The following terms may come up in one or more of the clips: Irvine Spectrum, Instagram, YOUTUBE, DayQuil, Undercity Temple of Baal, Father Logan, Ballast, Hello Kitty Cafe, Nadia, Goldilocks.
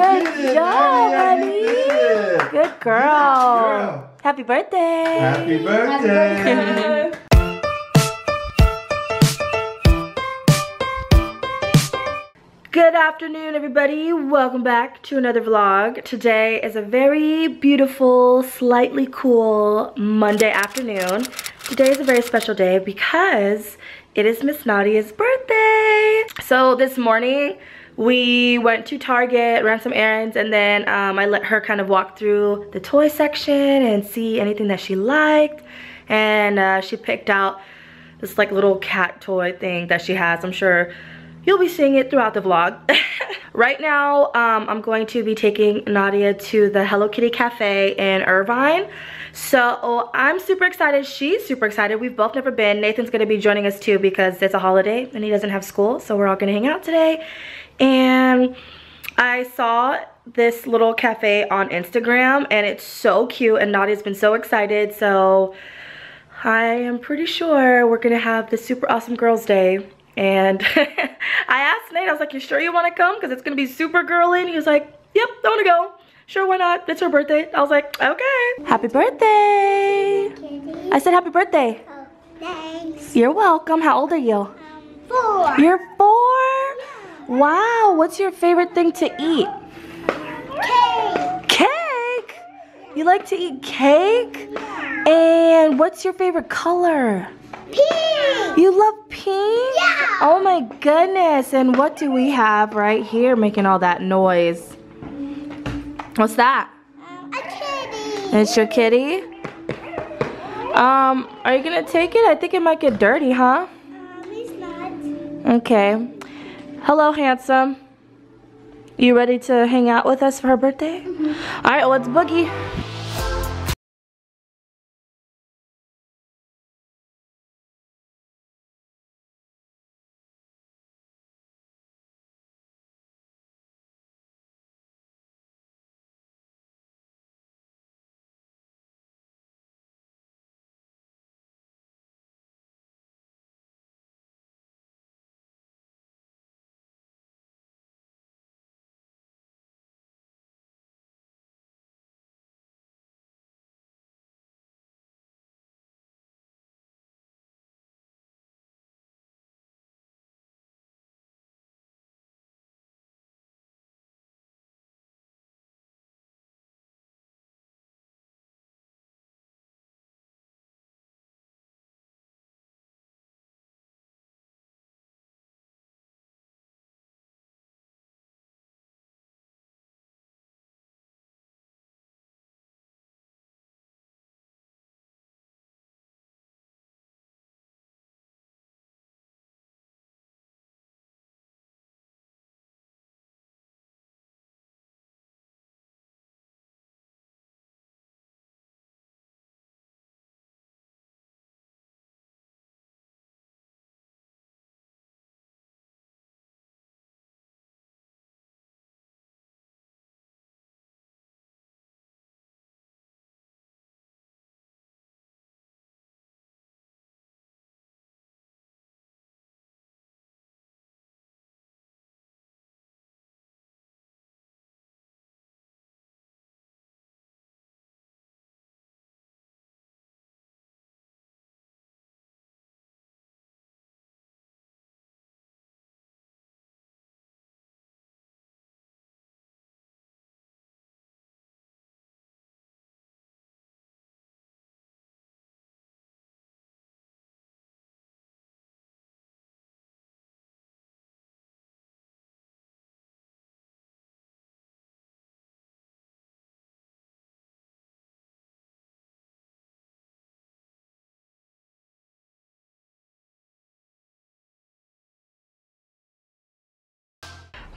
Good job, honey. Good girl. Happy birthday. Happy birthday. Good afternoon, everybody. Welcome back to another vlog. Today is a very beautiful, slightly cool Monday afternoon. Today is a very special day because it is Miss Nadia's birthday. So this morning, we went to Target, ran some errands, and then I let her kind of walk through the toy section and see anything that she liked. And she picked out this like little cat toy thing that she has. I'm sure you'll be seeing it throughout the vlog. Right now, I'm going to be taking Nadia to the Hello Kitty Cafe in Irvine. So I'm super excited. She's super excited. We've both never been. Nathan's going to be joining us too because it's a holiday and he doesn't have school. So we're all going to hang out today. And I saw this little cafe on Instagram and it's so cute. And Nadia's been so excited. So I am pretty sure we're going to have the super awesome girls day. And I asked Nate, I was like, you sure you want to come? Because it's going to be super girly. And he was like, yep, I want to go. Sure, why not? It's her birthday. I was like, okay. Happy birthday. Kitty. I said happy birthday. Oh, thanks. You're welcome. How old are you? I'm 4. You're 4? Yeah. Wow. What's your favorite thing to eat? Cake. Cake? You like to eat cake? Yeah. And what's your favorite color? Pink. You love pink? Yeah. Oh my goodness. And what do we have right here making all that noise? What's that? A kitty. It's your kitty? Are you going to take it? I think it might get dirty, huh? It's not. Okay. Hello, handsome. You ready to hang out with us for her birthday? Mm-hmm. All right, well, let's boogie.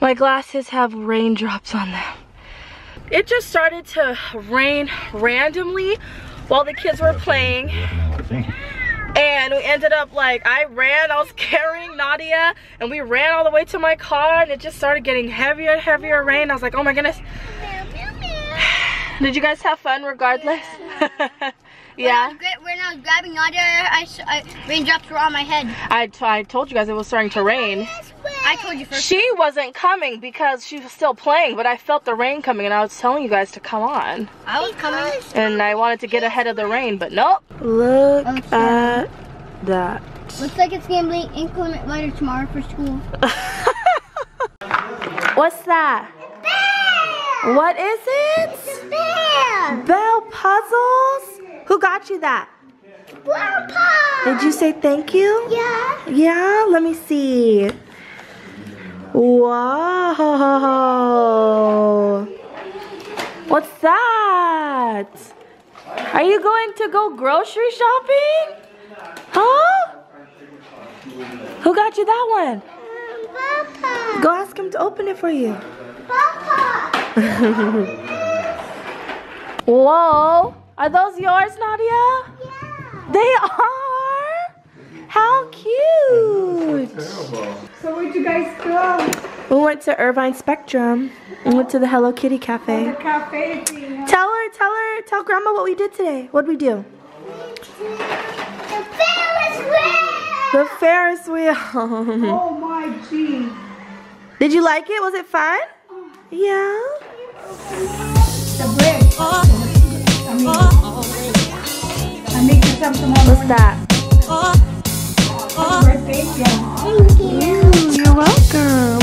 My glasses have raindrops on them. It just started to rain randomly while the kids were playing. And we ended up like, I was carrying Nadia, and we ran all the way to my car, and it just started getting heavier and heavier rain. I was like, oh my goodness. Did you guys have fun regardless? Yeah. When I was grabbing Nadia, raindrops were on my head. I told you guys it was starting to rain. I told you first. She wasn't coming because she was still playing, but I felt the rain coming and I was telling you guys to come on. I was coming. And I wanted to get ahead of the rain, but nope. Look at that. Looks like it's gonna be inclement weather tomorrow for school. What's that? Bell. What is it? It's a bell. Bell puzzles? Who got you that? Grandpa. Did you say thank you? Yeah. Yeah? Let me see. Whoa. What's that? Are you going to go grocery shopping? Huh? Who got you that one? Papa. Go ask him to open it for you. Papa. Whoa. Are those yours, Nadia? Yeah. They are? How cute. So where'd you guys go? We went to Irvine Spectrum and went to the Hello Kitty Cafe. The cafe thing. Tell Grandma what we did today. What'd we do? The Ferris wheel! Oh my gee! Did you like it? Was it fun? Yeah. The bridge. I make it something. What's that? Thank you. Ooh, you're welcome.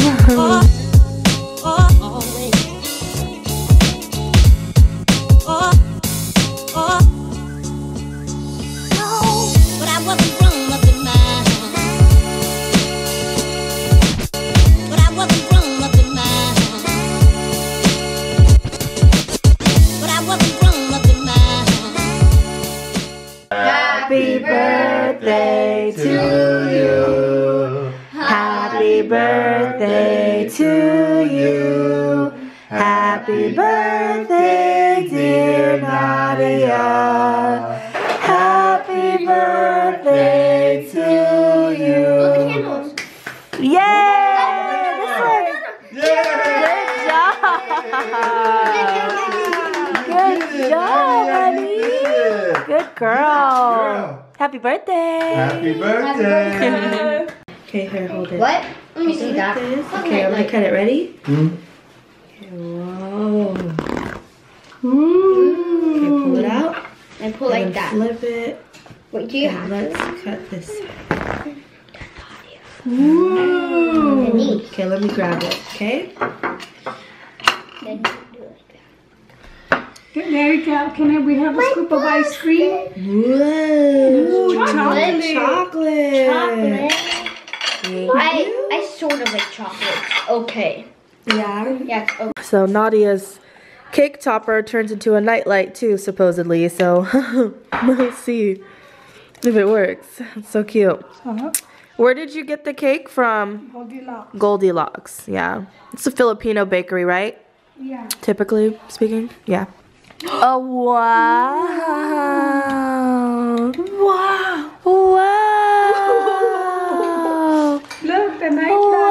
Happy birthday, dear Nadia. Happy birthday to you. Yay! This one. Good job. Good job, honey. Good girl. Happy birthday. Happy birthday. Okay, here, hold it. What? Let me see that. Okay, I'm gonna cut it. Ready? Whoa. Okay, pull it out. And pull like that. Flip it. What do you have? Let's cut this. Ooh. Okay, let me grab it. Okay. Then do it like that. Mary, can we have a scoop of ice cream? Whoa. Chocolate. Chocolate. I sort of like chocolate. Okay. Yeah. Yeah. Oh. So Nadia's cake topper turns into a nightlight too, supposedly. So let's see if it works. It's so cute. Where did you get the cake from? Goldilocks. Goldilocks. Yeah. It's a Filipino bakery, right? Yeah. Typically speaking. Yeah. Oh wow! Wow! Wow! Look, the nightlight. Wow!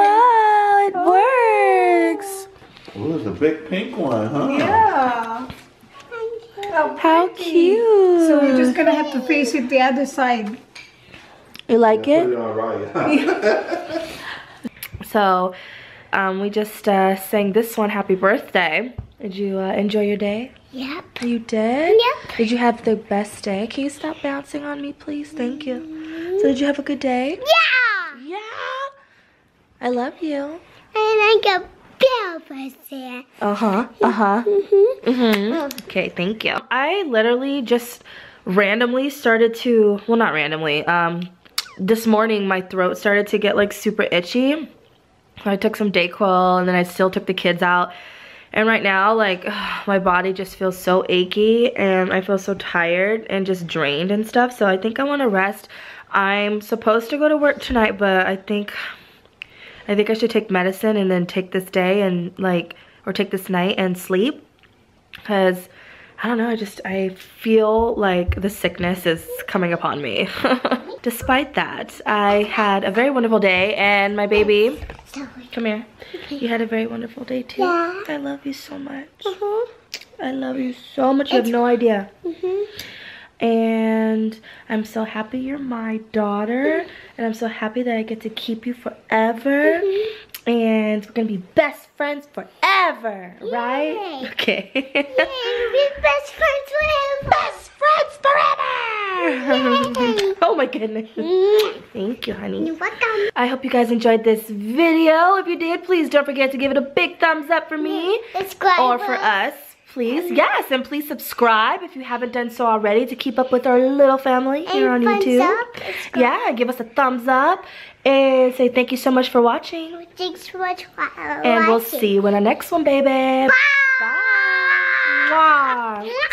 It works. Oh, it's a big pink one, huh? Yeah. How cute. So we're just going to have to face it the other side. You like it? All right. So we just sang this one, Happy Birthday. Did you enjoy your day? Yep. You did? Yep. Did you have the best day? Can you stop bouncing on me, please? Thank you. So did you have a good day? Yeah. Yeah. I love you. And I go. Okay, thank you. I literally just randomly started to, well, not randomly, this morning my throat started to get like super itchy. I took some DayQuil and then I still took the kids out. And right now, like, my body just feels so achy and I feel so tired and just drained and stuff. So I think I want to rest. I'm supposed to go to work tonight, but I think I should take medicine and then take this day and like, or take this night and sleep. Cause I don't know, I feel like the sickness is coming upon me. Despite that, I had a very wonderful day and my baby, come here. You had a very wonderful day too. Yeah. I love you so much. I love you so much, you have no idea. And I'm so happy you're my daughter. And I'm so happy that I get to keep you forever. And we're gonna be best friends forever, right? Yay. Okay. Yay, we'll be best friends forever. Best friends forever. Oh my goodness. Thank you, honey. You're welcome. I hope you guys enjoyed this video. If you did, please don't forget to give it a big thumbs up for me. Subscribe. Or for us. Please, yes, and please subscribe if you haven't done so already to keep up with our little family here on YouTube. Yeah, give us a thumbs up and say thank you so much for watching. Thanks so much for watching. And we'll see you in our next one, baby. Bye. Bye. Bye.